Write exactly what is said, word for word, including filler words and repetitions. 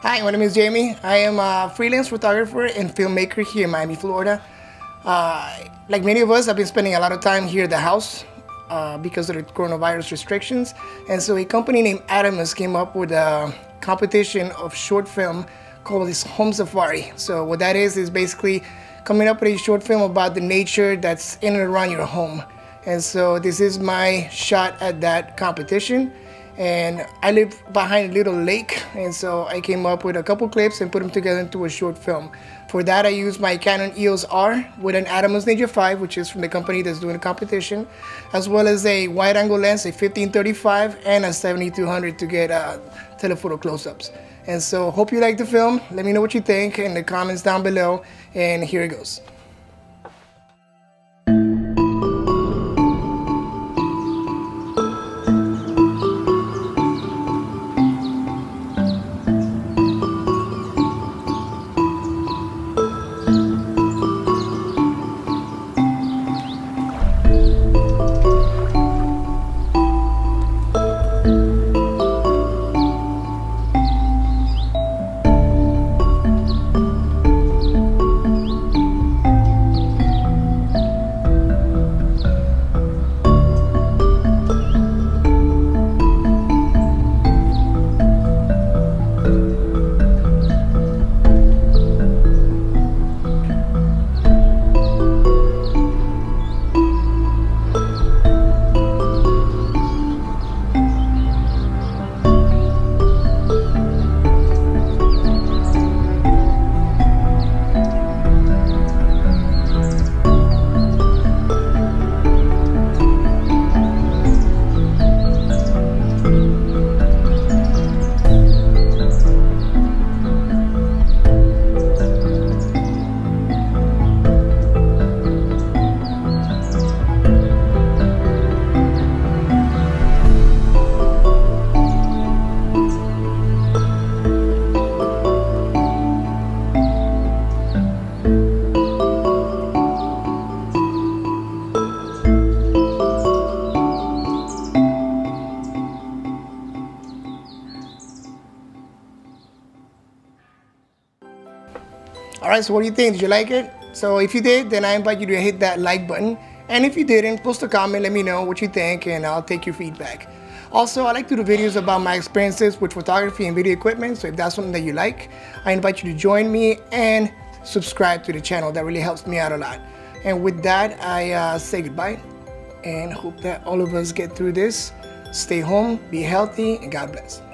Hi, my name is Jamie. I am a freelance photographer and filmmaker here in Miami, Florida. Uh, like many of us, I've been spending a lot of time here at the house uh, because of the coronavirus restrictions. And so a company named Atomos came up with a competition of short film called this Home Safari. So what that is, is basically coming up with a short film about the nature that's in and around your home. And so this is my shot at that competition. And I live behind a little lake, and so I came up with a couple clips and put them together into a short film. For that, I used my Canon E O S R with an Atomos Ninja V, which is from the company that's doing the competition, as well as a wide-angle lens, a fifteen thirty-five and a seventy two hundred to get uh, telephoto close-ups. And so, hope you like the film. Let me know what you think in the comments down below, and here it goes. Alright, so what do you think? Did you like it? So if you did, then I invite you to hit that like button. And if you didn't, post a comment, let me know what you think, and I'll take your feedback. Also, I like to do videos about my experiences with photography and video equipment, so if that's something that you like, I invite you to join me and subscribe to the channel. That really helps me out a lot. And with that, I uh, say goodbye, and hope that all of us get through this. Stay home, be healthy, and God bless.